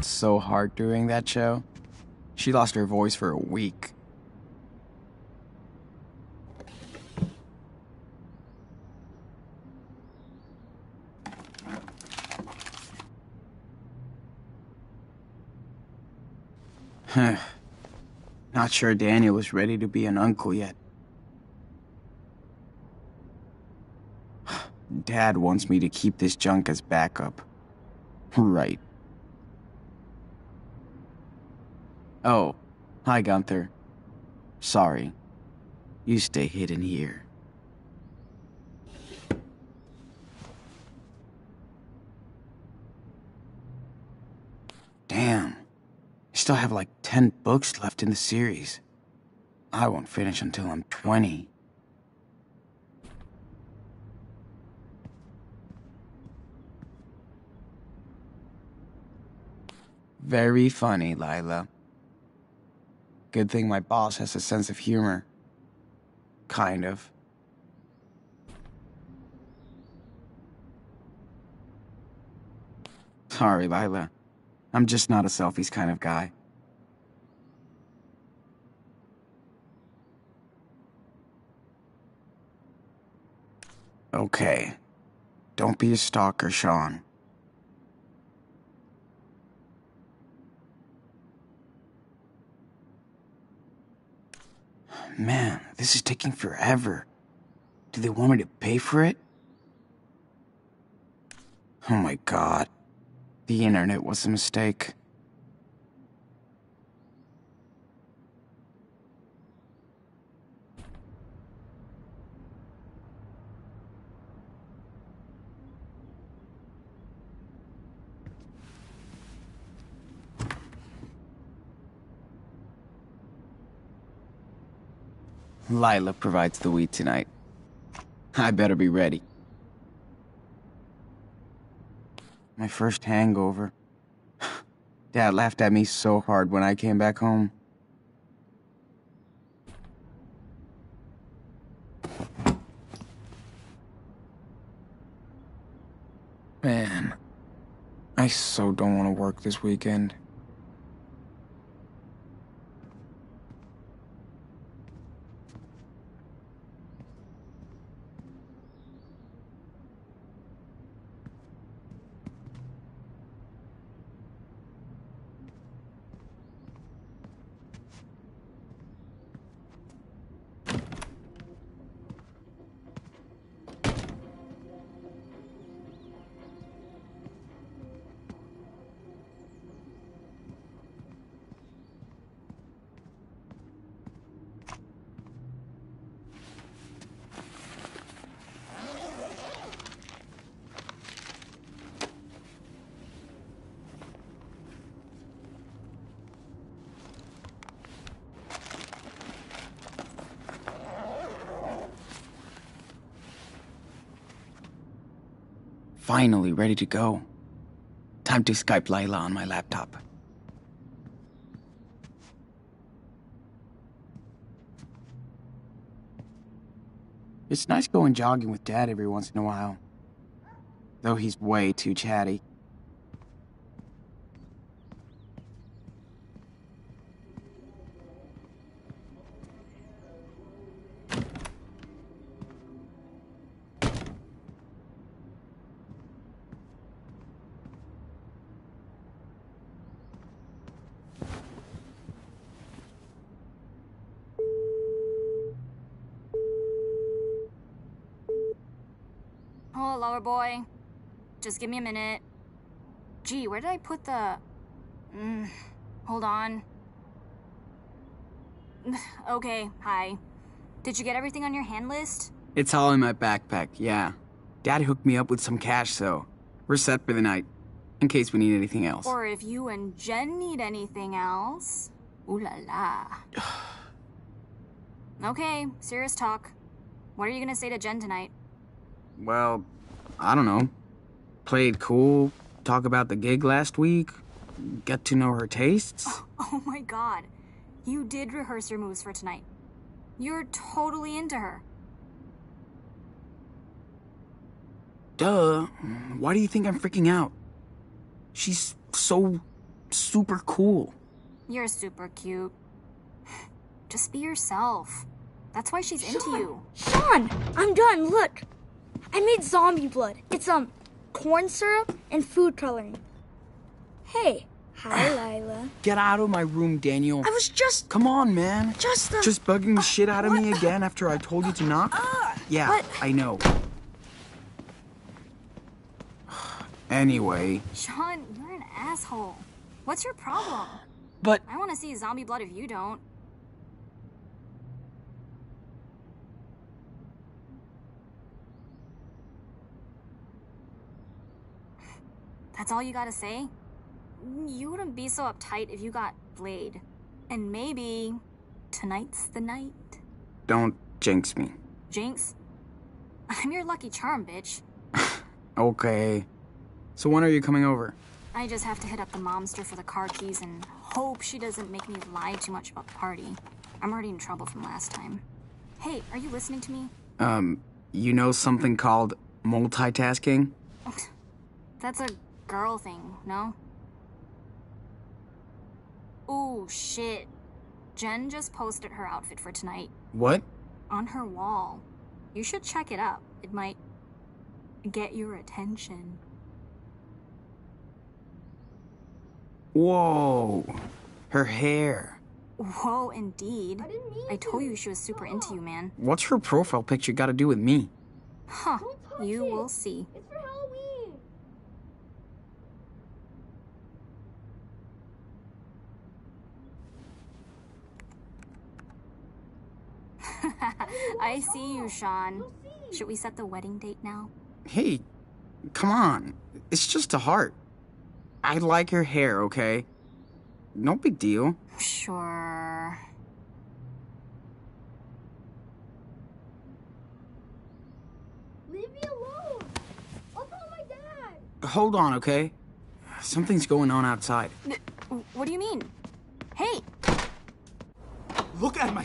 so hard during that show. She lost her voice for a week. Not sure Daniel was ready to be an uncle yet. Dad wants me to keep this junk as backup. Right. Oh, hi Gunther. Sorry. You stay hidden here. Damn. I still have like 10 books left in the series. I won't finish until I'm 20. Very funny, Layla. Good thing my boss has a sense of humor. Kind of. Sorry, Layla. I'm just not a selfies kind of guy. Okay. Don't be a stalker, Sean. Man, this is taking forever. Do they want me to pay for it? Oh my god. The internet was a mistake. Layla provides the weed tonight. I better be ready. My first hangover. Dad laughed at me so hard when I came back home. Man, I so don't want to work this weekend. Finally ready to go. Time to Skype Layla on my laptop. It's nice going jogging with Dad every once in a while. Though he's way too chatty. Oh, lower boy. Just give me a minute. Gee, where did I put the... hold on. Okay, hi. Did you get everything on your hand list? It's all in my backpack, yeah. Dad hooked me up with some cash, so we're set for the night. In case we need anything else. Or if you and Jen need anything else. Ooh la la. Okay, serious talk. What are you gonna say to Jen tonight? Well, I don't know. Played cool, talk about the gig last week, get to know her tastes. Oh my god. You did rehearse your moves for tonight. You're totally into her. Duh. Why do you think I'm freaking out? She's so super cool. You're super cute. Just be yourself. That's why she's into you. Sean, I'm done. Look, I made zombie blood. It's corn syrup and food coloring. Hey. Hi, Layla. Get out of my room, Daniel. I was just... Come on, man. Just bugging the shit out of me again after I told you to knock? Yeah, what? I know. Anyway... Sean, you're an asshole. What's your problem? But... I want to see zombie blood if you don't. That's all you gotta say? You wouldn't be so uptight if you got played. And maybe tonight's the night. Don't jinx me. Jinx? I'm your lucky charm, bitch. Okay. So when are you coming over? I just have to hit up the momster for the car keys and hope she doesn't make me lie too much about the party. I'm already in trouble from last time. Hey, are you listening to me? You know something called multitasking? That's a girl thing, no? Oh, shit. Jen just posted her outfit for tonight. What? On her wall. You should check it up. It might get your attention. Whoa. Her hair. Whoa, indeed. I told you she was super into you, man. What's her profile picture got to do with me? Huh. You will see. I see you, Sean. Should we set the wedding date now? Hey, come on. It's just a heart. I like your hair, okay? No big deal. Sure. Leave me alone. I'll call my dad. Hold on, okay? Something's going on outside. What do you mean? Hey. Look at my